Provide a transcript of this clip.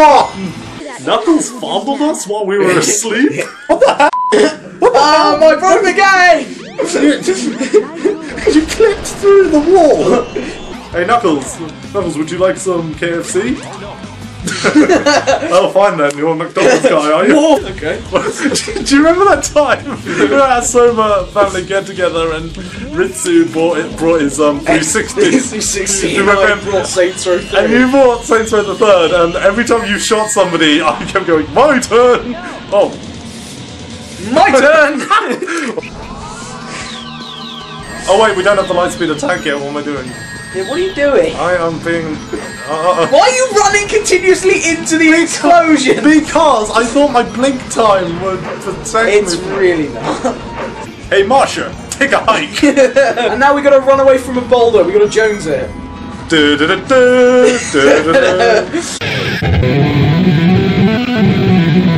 law! Knuckles fondled us while we were asleep? What the hell? Ah, my broke again! You clipped through the wall! Hey, Knuckles. Knuckles, would you like some KFC? Oh, fine then. You're a McDonald's guy, are you? Whoa. Okay. Do you remember that time we were at Soma family get together and Ritsu brought his 360. You remember? Brought Saints Row 3. And you brought Saints Row the Third. And every time you shot somebody, I kept going, "My turn." Oh, my turn. Oh wait, we don't have the light speed attack yet. What am I doing? Yeah, what are you doing? I am being... Why are you running continuously into the explosion? Because I thought my blink time would protect me. It's really not. Hey Marsha, take a hike! And now we gotta run away from a boulder, we gotta Jones it. Du -du -du -du, du -du -du.